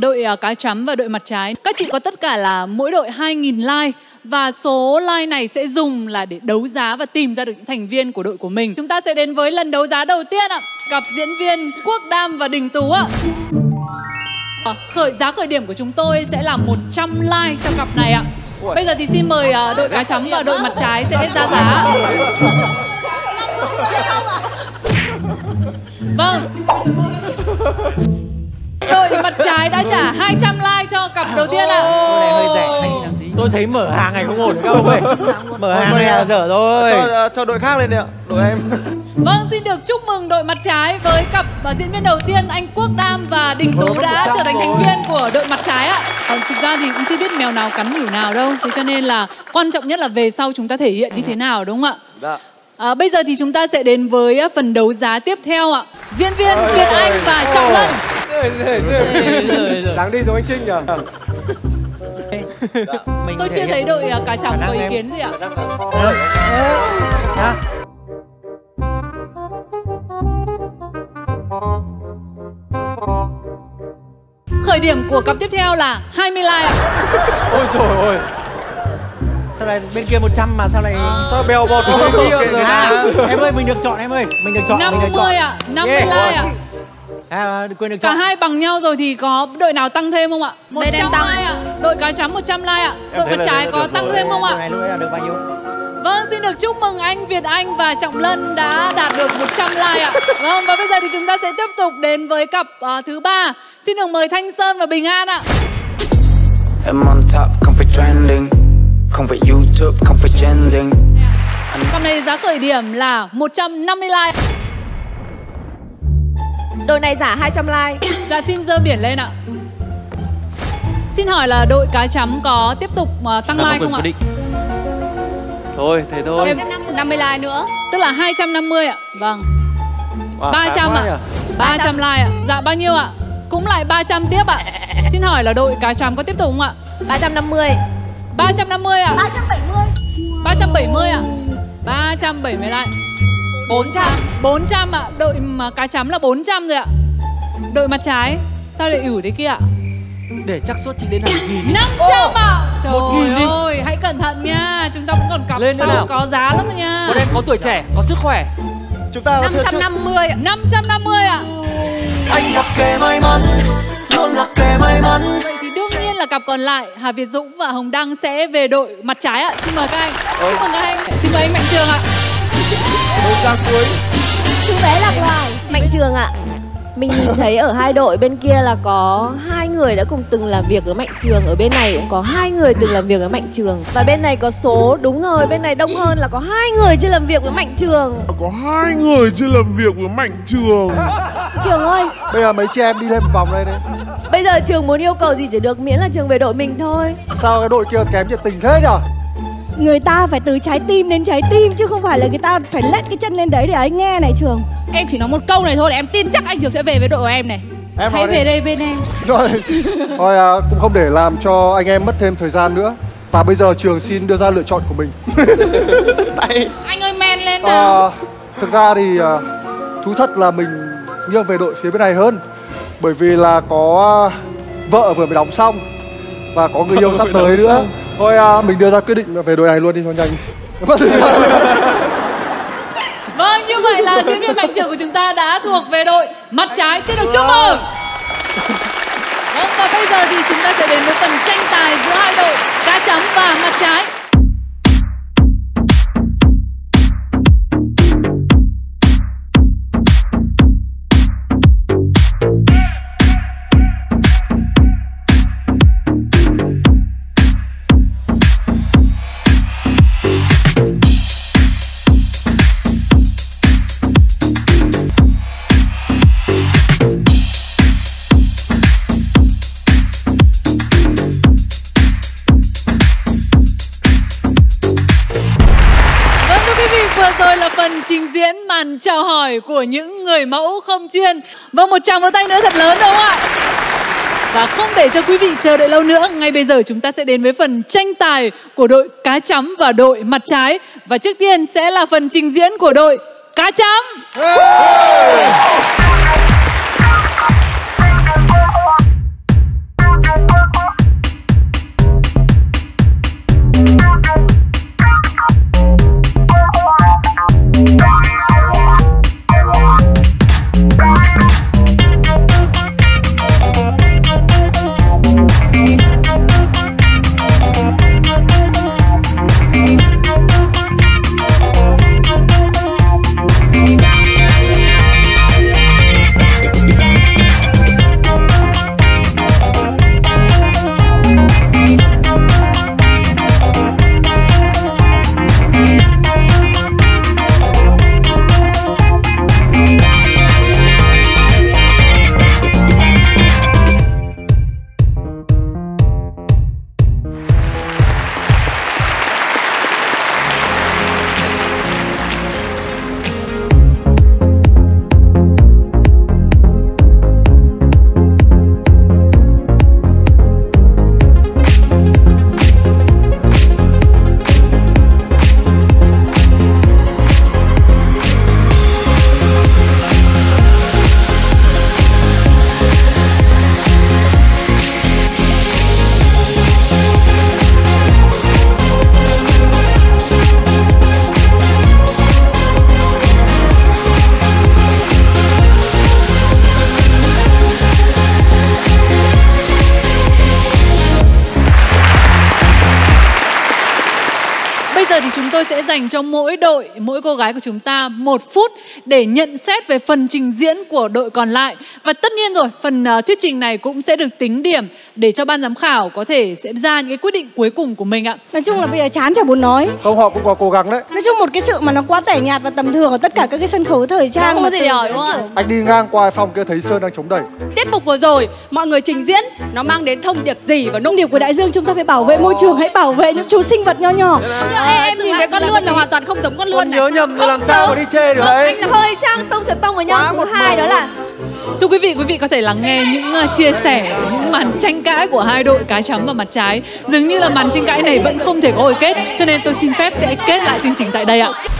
Đội cá chấm và đội mặt trái. Các chị có tất cả là mỗi đội 2.000 like. Và số like này sẽ dùng là để đấu giá và tìm ra được những thành viên của đội của mình. Chúng ta sẽ đến với lần đấu giá đầu tiên ạ. Cặp diễn viên Quốc Đam và Đình Tú ạ. Khởi điểm của chúng tôi sẽ là 100 like cho cặp này ạ. Bây giờ thì xin mời đội cá chấm và đội mặt trái sẽ ra giá. Vâng. Đội mặt trái đã trả 200 like cho cặp đầu tiên ạ. Tôi thấy mở hàng này không ổn các ông ơi. Mở hàng này là dở thôi. Cho đội khác lên đi ạ, đội em. Vâng, xin được chúc mừng đội mặt trái với cặp diễn viên đầu tiên, anh Quốc Đam và Đình Tú đã trở thành thành viên của đội mặt trái ạ. Thực ra thì cũng chưa biết mèo nào cắn mỉu nào đâu. Thế cho nên là quan trọng nhất là về sau chúng ta thể hiện như thế nào, đúng không ạ? Bây giờ thì chúng ta sẽ đến với phần đấu giá tiếp theo ạ. Diễn viên Việt Anh và Trọng Lân. Đáng đi giống anh Trinh nhờ. Tôi chưa thấy đội cá chấm có ý kiến gì ạ. Khởi điểm của cặp tiếp theo là 20 like ạ. Ôi trời ơi. Sao lại bên kia 100 mà sao lại sao bèo bọt bên kia rồi hả? Em ơi, mình được chọn em ơi, mình được chọn. 50 ạ, 50 like ạ. Quên được chọn. Cả hai bằng nhau rồi thì có đội nào tăng thêm không ạ? 100 like ạ. Đội cá chấm 100 like ạ. Đội mặt trái có tăng thêm không ạ? Được bao nhiêu? Vâng, xin được chúc mừng anh Việt Anh và Trọng Lân đã đạt được 100 like ạ. Vâng, và bây giờ thì chúng ta sẽ tiếp tục đến với cặp thứ ba. Xin được mời Thanh Sơn và Bình An ạ. Không phải YouTube, không phải changing. Cặp này giá khởi điểm là 150 like. Đội này giả 200 like. Dạ xin dơ biển lên ạ. Xin hỏi là đội cá chấm có tiếp tục tăng like không ạ? Thôi, thế thôi. Thêm 50 like nữa. Tức là 250 ạ. Vâng. 300 ạ. 300 like ạ. Dạ bao nhiêu ạ? Cũng lại 300 tiếp ạ. Xin hỏi là đội cá chấm có tiếp tục không ạ? 350. 350 ạ. 370. 370 ạ. 370 lại. 400. 400 ạ. Đội mà cá chấm là 400 rồi ạ. Đội mặt trái sao lại ủi thế kia ạ? Để chắc suất chị đến hàng nghìn. 500 ạ. Trời ơi, hãy cẩn thận nha. Chúng ta vẫn còn cặp sau có giá lắm nha. Bọn em có tuổi trẻ, có sức khỏe. Chúng ta 550 ạ. 550 ạ. Anh là kẻ may mắn, luôn là kẻ may mắn. Đương nhiên là cặp còn lại Hà Việt Dũng và Hồng Đăng sẽ về đội mặt trái ạ. Xin mời các anh. Xin mời các anh. Xin mời anh Mạnh Trường ạ. Đấu giá cuối. Chú bé Lạc Hoài. Mạnh Trường ạ. Mình nhìn thấy ở hai đội bên kia là có hai người đã cùng từng làm việc ở Mạnh Trường, ở bên này cũng có hai người từng làm việc ở Mạnh Trường, và bên này có số đúng rồi, bên này đông hơn là có hai người chưa làm việc với Mạnh Trường. Có hai người chưa làm việc với Mạnh Trường. Trường ơi, bây giờ mấy chị em đi lên một vòng đây đấy. Bây giờ Trường muốn yêu cầu gì chỉ được, miễn là Trường về đội mình thôi. Sao cái đội kia kém nhiệt tình thế nhở? Người ta phải từ trái tim đến trái tim chứ không phải là người ta phải lết cái chân lên đấy để ấy nghe này Trường. Em chỉ nói một câu này thôi là em tin chắc anh Trường sẽ về với đội của em này. Em hãy về đây bên em. Rồi, cũng không để làm cho anh em mất thêm thời gian nữa. Và bây giờ Trường xin đưa ra lựa chọn của mình. Anh ơi men lên nào. Thực ra thì thú thật là mình nghiêng về đội phía bên này hơn. Bởi vì là có vợ vừa mới đóng xong và có người yêu sắp tới nữa. Thôi mình đưa ra quyết định về đội này luôn đi cho nhanh. Vâng, như vậy là diễn viên Mạnh Trường của chúng ta đã thuộc về đội mặt trái. Xin được chúc mừng. Và bây giờ thì chúng ta sẽ đến với phần tranh tài giữa hai đội cá chấm và mặt trái. Trình diễn màn chào hỏi của những người mẫu không chuyên. Vâng, một tràng vỗ tay nữa thật lớn đúng không ạ? Và không để cho quý vị chờ đợi lâu nữa, ngay bây giờ chúng ta sẽ đến với phần tranh tài của đội cá chấm và đội mặt trái. Và trước tiên sẽ là phần trình diễn của đội cá chấm. giờ thì chúng tôi sẽ dành cho mỗi đội, mỗi cô gái của chúng ta 1 phút để nhận xét về phần trình diễn của đội còn lại. Và tất nhiên rồi, phần thuyết trình này cũng sẽ được tính điểm để cho ban giám khảo có thể sẽ ra những cái quyết định cuối cùng của mình ạ. Nói chung là bây giờ chán chả muốn nói. Không, họ cũng có cố gắng đấy. Nói chung một cái sự mà nó quá tẻ nhạt và tầm thường ở tất cả các cái sân khấu thời trang không có gì đòi đúng không? Anh đi ngang qua phòng kia thấy Sơn đang chống đẩy. Tiết mục vừa rồi mọi người trình diễn nó mang đến thông điệp gì và thông điệp của đại dương chúng ta phải bảo vệ môi trường, hãy bảo vệ những chú sinh vật nho nhỏ. Em nhìn thấy con lươn là hoàn toàn không giống con lươn này. Nhớ nhầm làm sao mà đi chê được đấy. Thời trang tông sẽ tông vào nhau. Thứ hai đó là thưa quý vị có thể lắng nghe những chia sẻ, những màn tranh cãi của hai đội cá chấm và mặt trái. Dường như là màn tranh cãi này vẫn không thể có hồi kết, cho nên tôi xin phép sẽ kết lại chương trình tại đây ạ.